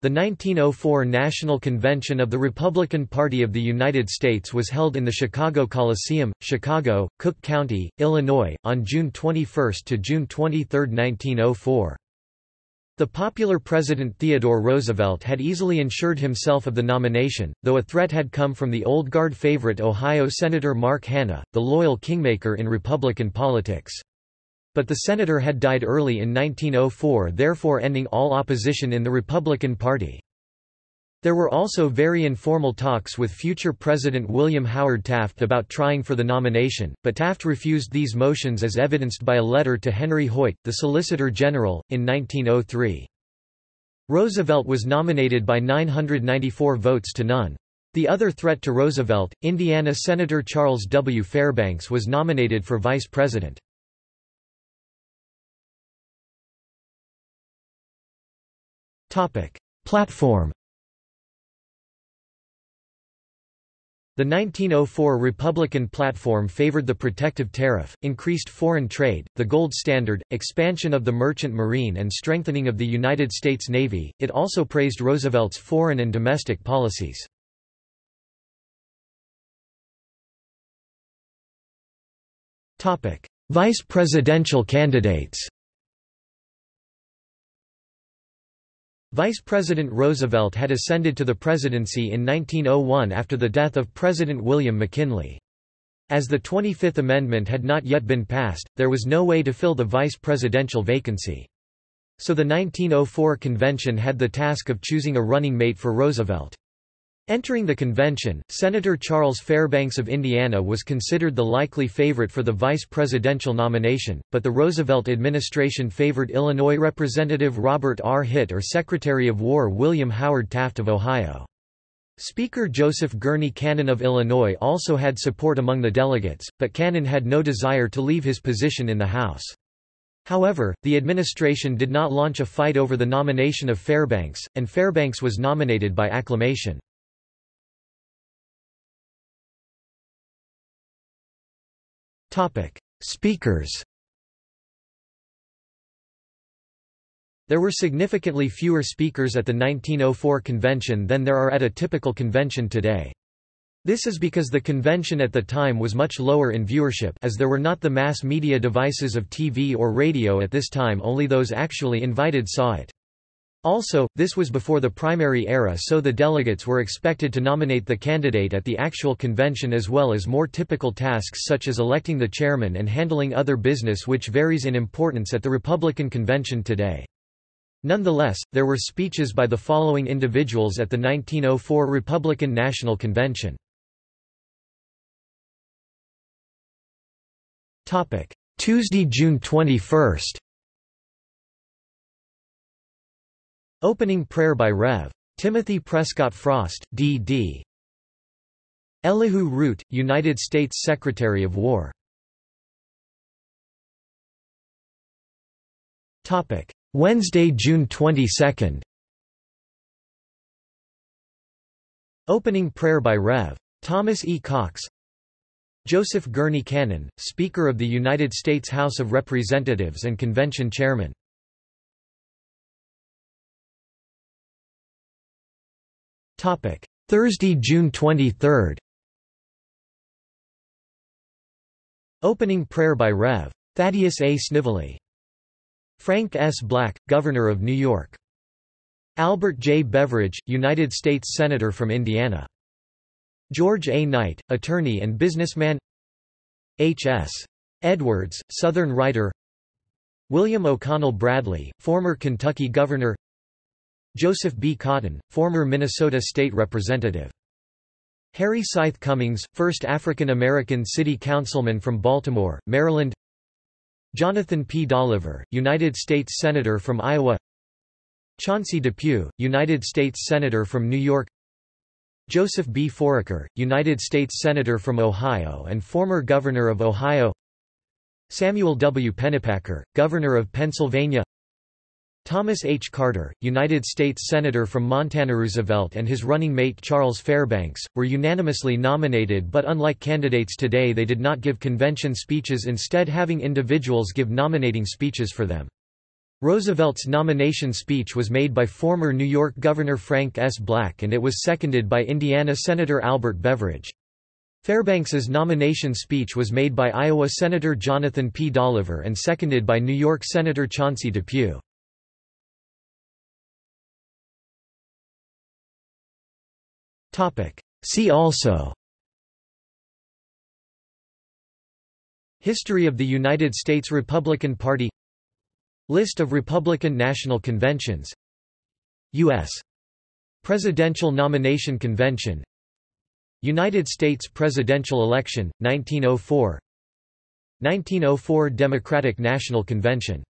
The 1904 National Convention of the Republican Party of the United States was held in the Chicago Coliseum, Chicago, Cook County, Illinois, on June 21 to June 23, 1904. The popular President Theodore Roosevelt had easily ensured himself of the nomination, though a threat had come from the old guard favorite Ohio Senator Mark Hanna, the loyal kingmaker in Republican politics. But the senator had died early in 1904, therefore ending all opposition in the Republican Party. There were also very informal talks with future President William Howard Taft about trying for the nomination, but Taft refused these motions as evidenced by a letter to Henry Hoyt, the Solicitor General, in 1903. Roosevelt was nominated by 994 votes to none. The other threat to Roosevelt, Indiana Senator Charles W. Fairbanks, was nominated for Vice President. Platform. The 1904 Republican platform favored the protective tariff, increased foreign trade, the gold standard, expansion of the merchant marine and strengthening of the United States Navy. It also praised Roosevelt's foreign and domestic policies. Topic: Vice presidential candidates. Vice President Roosevelt had ascended to the presidency in 1901 after the death of President William McKinley. As the 25th Amendment had not yet been passed, there was no way to fill the vice presidential vacancy. So the 1904 convention had the task of choosing a running mate for Roosevelt. Entering the convention, Senator Charles Fairbanks of Indiana was considered the likely favorite for the vice presidential nomination, but the Roosevelt administration favored Illinois Representative Robert R. Hitt or Secretary of War William Howard Taft of Ohio. Speaker Joseph Gurney Cannon of Illinois also had support among the delegates, but Cannon had no desire to leave his position in the House. However, the administration did not launch a fight over the nomination of Fairbanks, and Fairbanks was nominated by acclamation. Speakers. There were significantly fewer speakers at the 1904 convention than there are at a typical convention today. This is because the convention at the time was much lower in viewership, as there were not the mass media devices of TV or radio at this time. Only those actually invited saw it. Also, this was before the primary era, so the delegates were expected to nominate the candidate at the actual convention, as well as more typical tasks such as electing the chairman and handling other business, which varies in importance at the Republican convention today. Nonetheless, there were speeches by the following individuals at the 1904 Republican National Convention. Tuesday, June 21. Opening prayer by Rev. Timothy Prescott Frost, D.D. Elihu Root, United States Secretary of War. Wednesday, June 22. Opening prayer by Rev. Thomas E. Cox. Joseph Gurney Cannon, Speaker of the United States House of Representatives and Convention Chairman. Thursday, June 23. Opening prayer by Rev. Thaddeus A. Snivelly. Frank S. Black, Governor of New York. Albert J. Beveridge, United States Senator from Indiana. George A. Knight, attorney and businessman. H. S. Edwards, Southern writer. William O'Connell Bradley, former Kentucky Governor. Joseph B. Cotton, former Minnesota State Representative. Harry Scythe Cummings, first African-American city councilman from Baltimore, Maryland. Jonathan P. Dolliver, United States Senator from Iowa. Chauncey Depew, United States Senator from New York. Joseph B. Foraker, United States Senator from Ohio and former Governor of Ohio. Samuel W. Pennypacker, Governor of Pennsylvania. Thomas H. Carter, United States Senator from Montana. Roosevelt and his running mate Charles Fairbanks were unanimously nominated, but unlike candidates today, they did not give convention speeches, instead having individuals give nominating speeches for them. Roosevelt's nomination speech was made by former New York Governor Frank S. Black and it was seconded by Indiana Senator Albert Beveridge. Fairbanks's nomination speech was made by Iowa Senator Jonathan P. Dolliver and seconded by New York Senator Chauncey Depew. See also: History of the United States Republican Party, List of Republican National Conventions, U.S. Presidential Nomination Convention, United States Presidential Election, 1904, 1904 Democratic National Convention.